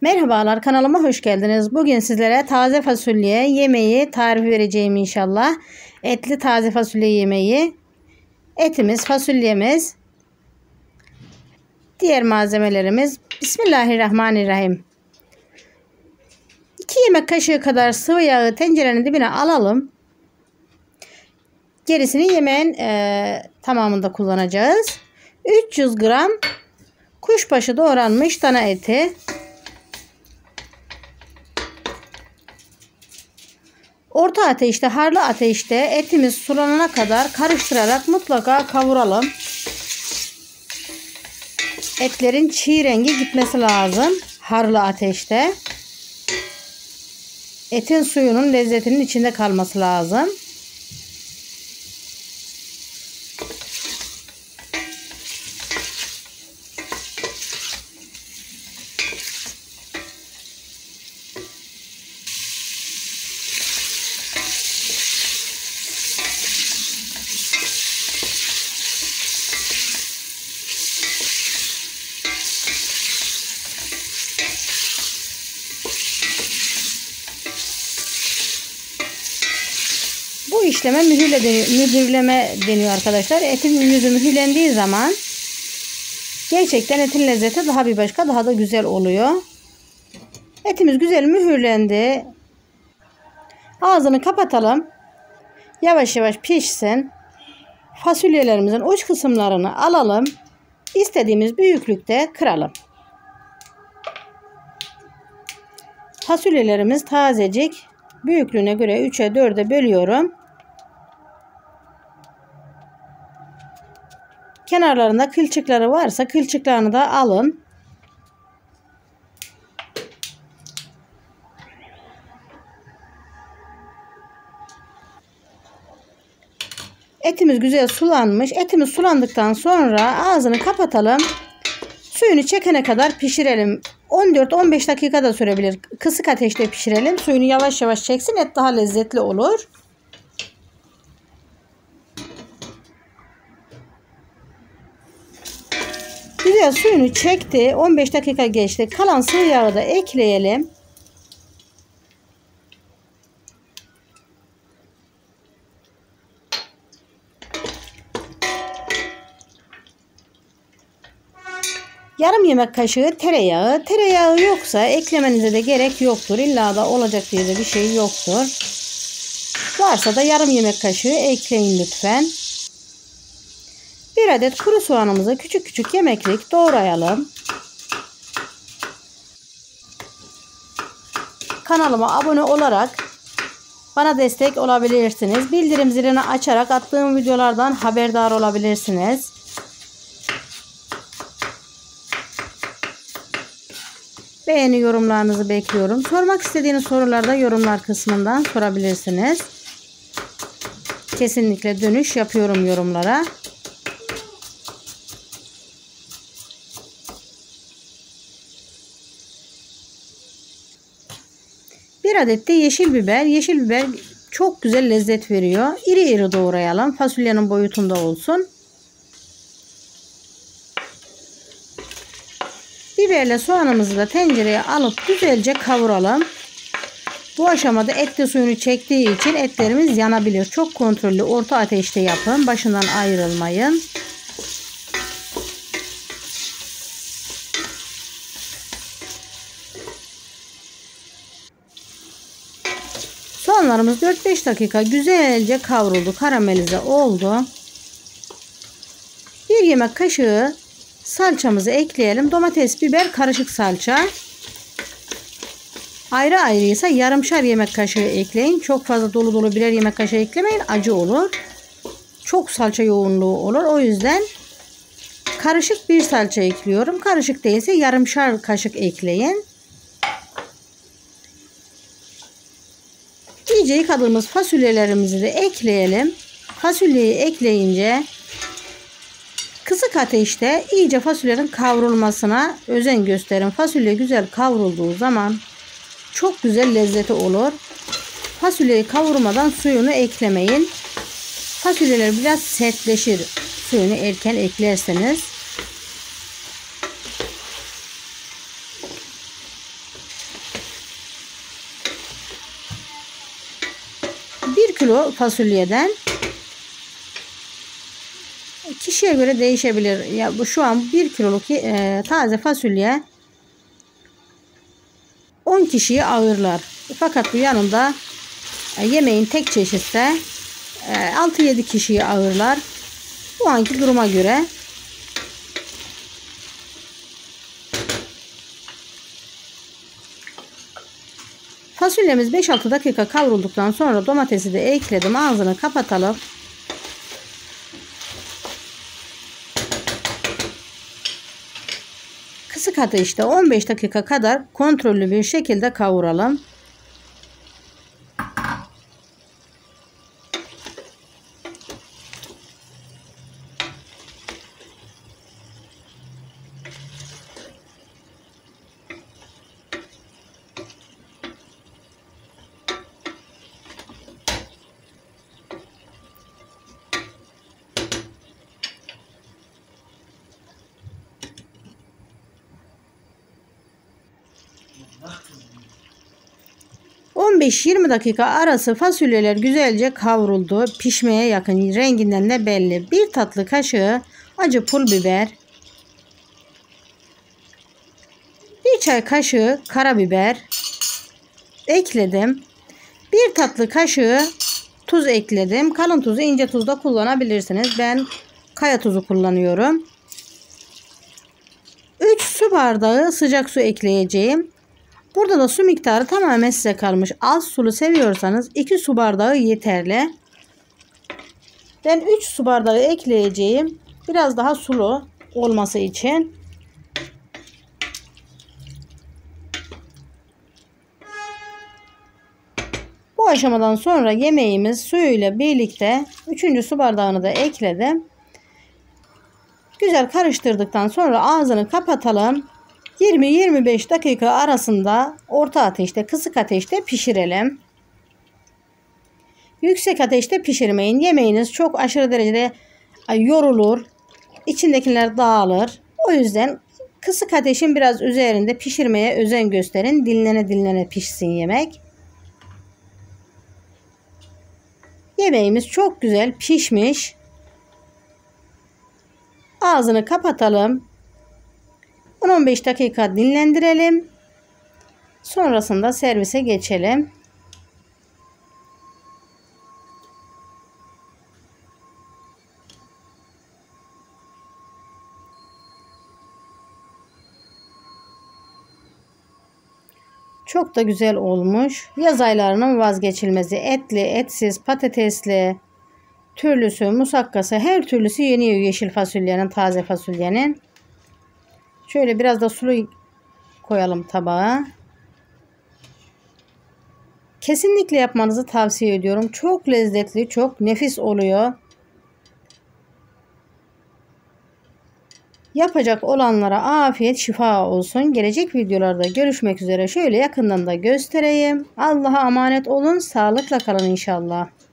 Merhabalar, kanalıma hoş geldiniz. Bugün sizlere taze fasulye yemeği tarifi vereceğim inşallah. Etli taze fasulye yemeği. Etimiz, fasulyemiz, diğer malzemelerimiz. Bismillahirrahmanirrahim. 2 yemek kaşığı kadar sıvı yağı tencerenin dibine alalım. Gerisini yemeğin tamamında kullanacağız. 300 gram kuşbaşı doğranmış dana eti. 'Orta ateşte, harlı ateşte etimiz sulanana kadar karıştırarak mutlaka kavuralım. Etlerin çiğ rengi gitmesi lazım harlı ateşte. Etin suyunun lezzetinin içinde kalması lazım. İşleme mühürleme deniyor arkadaşlar. Etin yüzü mühürlendiği zaman gerçekten etin lezzeti daha bir başka, daha da güzel oluyor. Etimiz güzel mühürlendi. Ağzını kapatalım. Yavaş yavaş pişsin. Fasulyelerimizin uç kısımlarını alalım. İstediğimiz büyüklükte kıralım. Fasulyelerimiz tazecik. Büyüklüğüne göre 3'e 4'e bölüyorum. Kenarlarında kılçıkları varsa kılçıklarını da alın. Etimiz güzel sulanmış. Etimiz sulandıktan sonra ağzını kapatalım. Suyunu çekene kadar pişirelim. 14-15 dakika da sürebilir. Kısık ateşte pişirelim. Suyunu yavaş yavaş çeksin. Et daha lezzetli olur. Güzel suyunu çekti. 15 dakika geçti. Kalan sıvı yağı da ekleyelim. Yarım yemek kaşığı tereyağı. Tereyağı yoksa eklemenize de gerek yoktur. İlla da olacak diye de bir şey yoktur. Varsa da yarım yemek kaşığı ekleyin lütfen. Bir adet kuru soğanımızı küçük küçük yemeklik doğrayalım. Kanalıma abone olarak bana destek olabilirsiniz. Bildirim zilini açarak attığım videolardan haberdar olabilirsiniz. Beğeni yorumlarınızı bekliyorum. Sormak istediğiniz sorularda yorumlar kısmından sorabilirsiniz. Kesinlikle dönüş yapıyorum yorumlara. Bir adet de yeşil biber. Yeşil biber çok güzel lezzet veriyor. İri iri doğrayalım. Fasulyenin boyutunda olsun. Biberle soğanımızı da tencereye alıp güzelce kavuralım. Bu aşamada et de suyunu çektiği için etlerimiz yanabilir. Çok kontrollü, orta ateşte yapın. Başından ayrılmayın. Soğanlarımız 4-5 dakika güzelce kavruldu. Karamelize oldu. 1 yemek kaşığı salçamızı ekleyelim. Domates, biber, karışık salça. Ayrı ayrıysa yarımşar yemek kaşığı ekleyin. Çok fazla dolu dolu birer yemek kaşığı eklemeyin. Acı olur. Çok salça yoğunluğu olur. O yüzden karışık bir salça ekliyorum. Karışık değilse yarımşar kaşık ekleyin. İyice yıkadığımız fasulyelerimizi de ekleyelim. Fasulyeyi ekleyince kısık ateşte iyice fasulyenin kavrulmasına özen gösterin. Fasulye güzel kavrulduğu zaman çok güzel lezzeti olur. Fasulyeyi kavurmadan suyunu eklemeyin. Fasulyeler biraz sertleşir suyunu erken eklerseniz. 1 kilo fasulyeden kişiye göre değişebilir. Ya bu şu an 1 kiloluk taze fasulye 10 kişiyi ağırlar. Fakat bu yanında yemeğin tek çeşitse 6-7 kişiyi ağırlar. Bu anki duruma göre. Fasulyemiz 5-6 dakika kavrulduktan sonra domatesi de ekledim. Ağzını kapatalım. Kısık ateşte 15 dakika kadar kontrollü bir şekilde kavuralım. ...15-20 dakika arası fasulyeler güzelce kavruldu. Pişmeye yakın, renginden de belli. 1 tatlı kaşığı acı pul biber. 1 çay kaşığı karabiber ekledim. 1 tatlı kaşığı tuz ekledim. Kalın tuzu, ince tuz da kullanabilirsiniz. Ben kaya tuzu kullanıyorum. 3 su bardağı sıcak su ekleyeceğim. Burada da su miktarı tamamen size kalmış. Az sulu seviyorsanız 2 su bardağı yeterli. Ben 3 su bardağı ekleyeceğim. Biraz daha sulu olması için. Bu aşamadan sonra yemeğimiz suyuyla birlikte 3. su bardağını da ekledim. Güzel karıştırdıktan sonra ağzını kapatalım. 20-25 dakika arasında orta ateşte, kısık ateşte pişirelim. Yüksek ateşte pişirmeyin. Yemeğiniz çok aşırı derecede yorulur. İçindekiler dağılır. O yüzden kısık ateşin biraz üzerinde pişirmeye özen gösterin. Dinlene dinlene pişsin yemek. Yemeğimiz çok güzel pişmiş. Ağzını kapatalım. 10-15 dakika dinlendirelim. Sonrasında servise geçelim. Çok da güzel olmuş. Yaz aylarının vazgeçilmezi. Etli, etsiz, patatesli, türlüsü, musakkası, her türlüsü yeniyor yeşil fasulyenin, taze fasulyenin. Şöyle biraz da sulu koyalım tabağa. Kesinlikle yapmanızı tavsiye ediyorum. Çok lezzetli, çok nefis oluyor. Yapacak olanlara afiyet, şifa olsun. Gelecek videolarda görüşmek üzere. Şöyle yakından da göstereyim. Allah'a emanet olun. Sağlıkla kalın inşallah.